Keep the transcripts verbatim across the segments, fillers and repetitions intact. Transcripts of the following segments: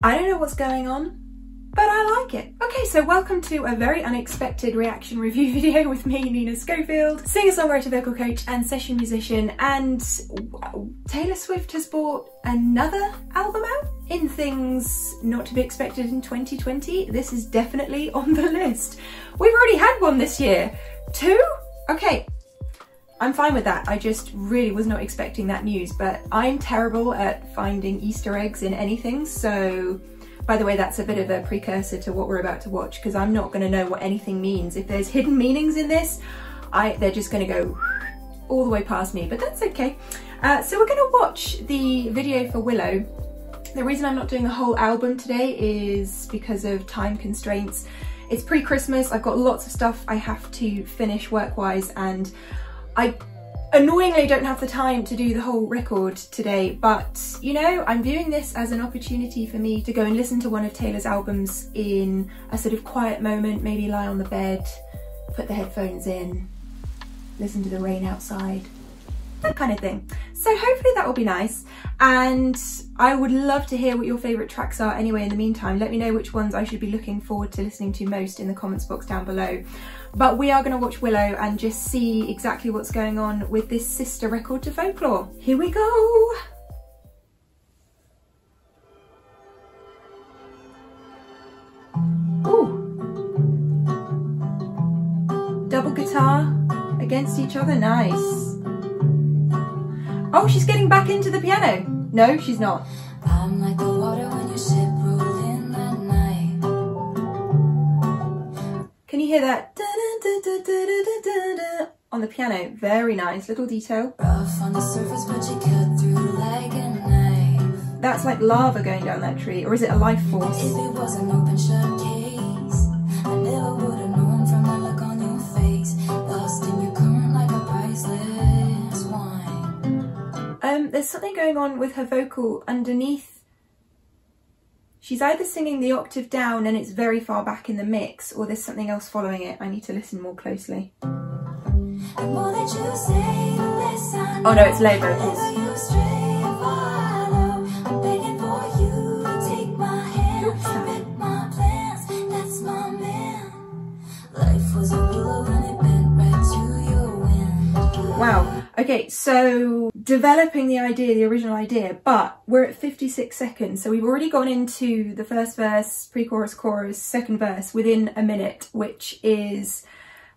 I don't know what's going on, but I like it. Okay, so welcome to a very unexpected reaction review video with me, Nina Schofield, singer-songwriter, vocal coach and session musician, and Taylor Swift has brought another album out in things not to be expected in twenty twenty. This is definitely on the list. We've already had one this year. Two? Okay. I'm fine with that. I just really was not expecting that news, but I'm terrible at finding Easter eggs in anything. So, by the way, that's a bit of a precursor to what we're about to watch, because I'm not going to know what anything means. If there's hidden meanings in this, I they're just going to go all the way past me, but that's okay. Uh, so we're going to watch the video for Willow. The reason I'm not doing the whole album today is because of time constraints. It's pre-Christmas. I've got lots of stuff I have to finish work-wise, and I annoyingly don't have the time to do the whole record today, but you know, I'm viewing this as an opportunity for me to go and listen to one of Taylor's albums in a sort of quiet moment, maybe lie on the bed, put the headphones in, listen to the rain outside, that kind of thing. So hopefully that will be nice, and I would love to hear what your favourite tracks are anyway in the meantime. Let me know which ones I should be looking forward to listening to most in the comments box down below. But we are going to watch Willow and just see exactly what's going on with this sister record to Folklore. Here we go! Ooh! Double guitar against each other, nice. Oh, she's getting back into the piano. No, she's not. I'm like the water when your ship rolled in that night. Can you hear that? Da, da, da, da, da, da, da, da. On the piano, very nice. Little detail. Rough on the surface, but you cut through like a knife. That's like lava going down that tree, or is it a life force? If it was an open shut case, I never would have known from the look on your face. Lost in your current like a priceless. Um, there's something going on with her vocal underneath. She's either singing the octave down and it's very far back in the mix, or there's something else following it. I need to listen more closely. Oh no, it's low vocals. Wow. Okay, so developing the idea, the original idea, but we're at fifty-six seconds. So we've already gone into the first verse, pre-chorus, chorus, second verse within a minute, which is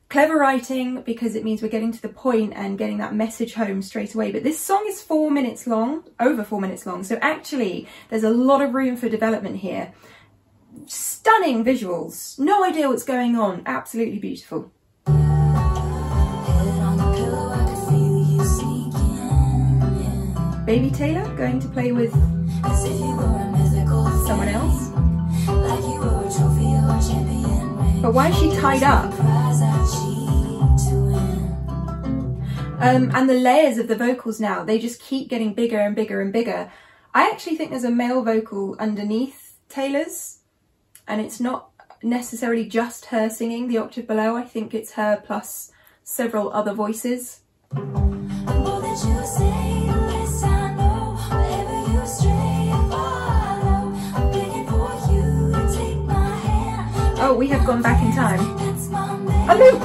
clever writing because it means we're getting to the point and getting that message home straight away. But this song is four minutes long, over four minutes long. So actually there's a lot of room for development here. Stunning visuals, no idea what's going on. Absolutely beautiful. Baby Taylor going to play with As if you were a mythical someone else. Like you were a trophy or a champion. But why is she tied up? Um, and the layers of the vocals now, they just keep getting bigger and bigger and bigger. I actually think there's a male vocal underneath Taylor's, and it's not necessarily just her singing the octave below. I think it's her plus several other voices. Oh, we have gone back in time. A loop!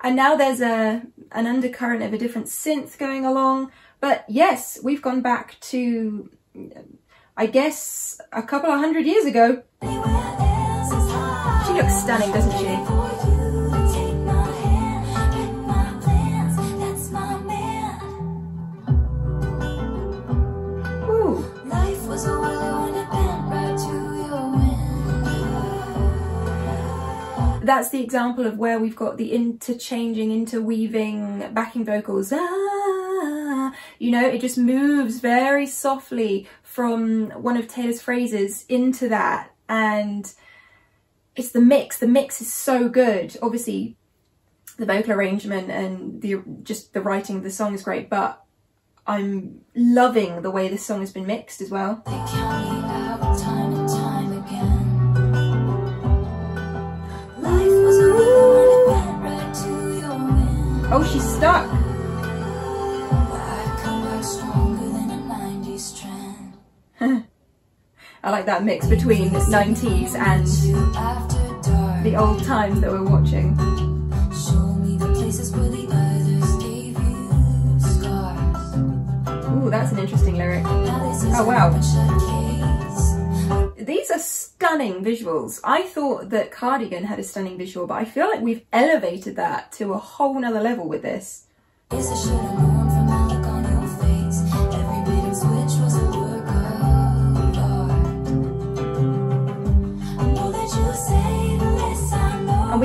And now there's a an undercurrent of a different synth going along. But yes, we've gone back to, I guess, a couple of hundred years ago. She looks stunning, doesn't she? That's the example of where we've got the interchanging, interweaving backing vocals. Ah, you know, it just moves very softly from one of Taylor's phrases into that. And it's the mix. The mix is so good. Obviously, the vocal arrangement and the just the writing of the song is great, but I'm loving the way this song has been mixed as well. Oh, she's stuck. I come back stronger than a nineties trend. I like that mix between nineties and the old times that we're watching. Ooh, that's an interesting lyric. Oh wow. These are stunning visuals. I thought that Cardigan had a stunning visual, but I feel like we've elevated that to a whole nother level with this. And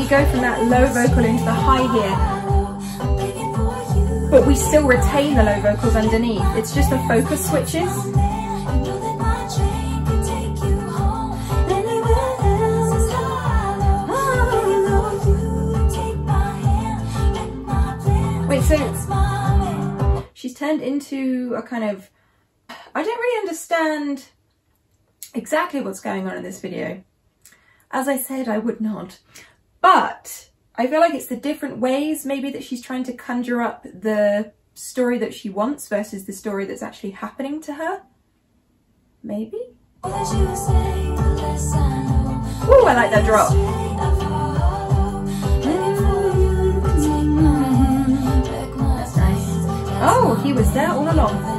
we go from that low vocal into the high here, but we still retain the low vocals underneath. It's just the focus switches. Wait, so she's turned into a kind of, I don't really understand exactly what's going on in this video. As I said, I would not. But I feel like it's the different ways maybe that she's trying to conjure up the story that she wants versus the story that's actually happening to her. Maybe? Ooh, I like that drop. That's nice. Oh, he was there all along.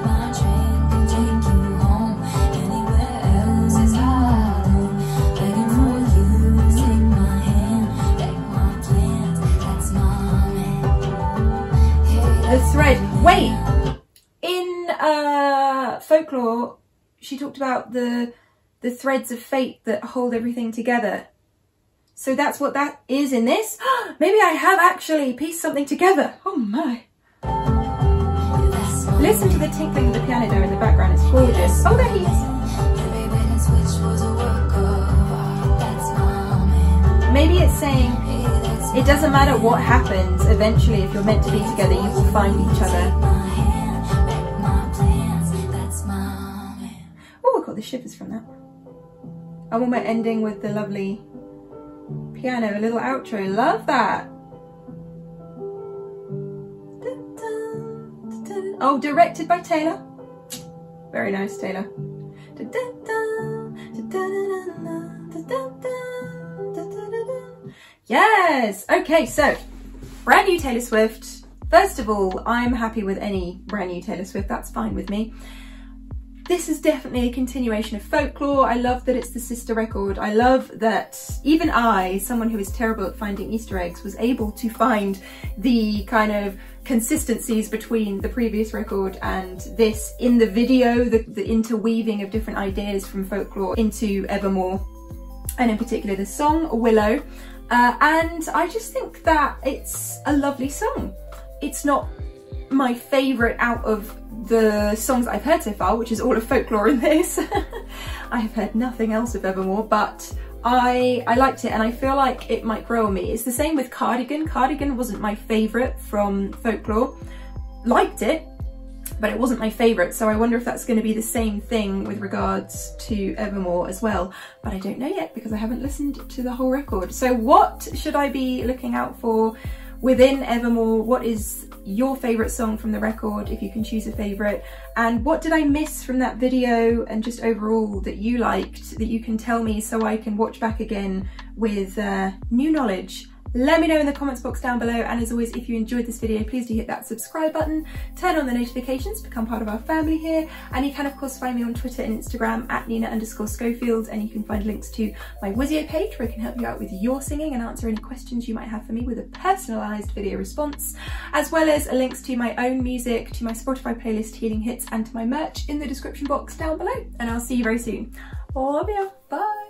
Thread. Wait, in uh, folklore, she talked about the the threads of fate that hold everything together. So that's what that is in this. Maybe I have actually pieced something together. Oh my! Listen to the tinkling of the piano there in the background. It's gorgeous. Oh, there he is. Maybe it's saying, it doesn't matter what happens, eventually if you're meant to be together, you will find each other. Oh, I got the shivers from that. And when we're ending with the lovely piano, a little outro, love that. Oh, directed by Taylor. Very nice, Taylor. Yes! Okay, so, brand new Taylor Swift. First of all, I'm happy with any brand new Taylor Swift, that's fine with me. This is definitely a continuation of folklore. I love that it's the sister record. I love that even I, someone who is terrible at finding Easter eggs, was able to find the kind of consistencies between the previous record and this in the video, the, the interweaving of different ideas from folklore into Evermore, and in particular the song Willow. Uh, and I just think that it's a lovely song. It's not my favourite out of the songs that I've heard so far, which is all of folklore in this. I've heard nothing else of Evermore, but I, I liked it and I feel like it might grow on me. It's the same with Cardigan. Cardigan wasn't my favourite from folklore. Liked it, but it wasn't my favourite, so I wonder if that's going to be the same thing with regards to Evermore as well. But I don't know yet because I haven't listened to the whole record. So what should I be looking out for within Evermore? What is your favourite song from the record, if you can choose a favourite? And what did I miss from that video and just overall that you liked, that you can tell me so I can watch back again with uh, new knowledge? Let me know in the comments box down below, and as always, if you enjoyed this video, please do hit that subscribe button, turn on the notifications, become part of our family here, and you can of course find me on Twitter and Instagram at Nina underscore Schofield, and you can find links to my Wisio page where I can help you out with your singing and answer any questions you might have for me with a personalised video response, as well as links to my own music, to my Spotify playlist Healing Hits, and to my merch in the description box down below, and I'll see you very soon. Love you, bye!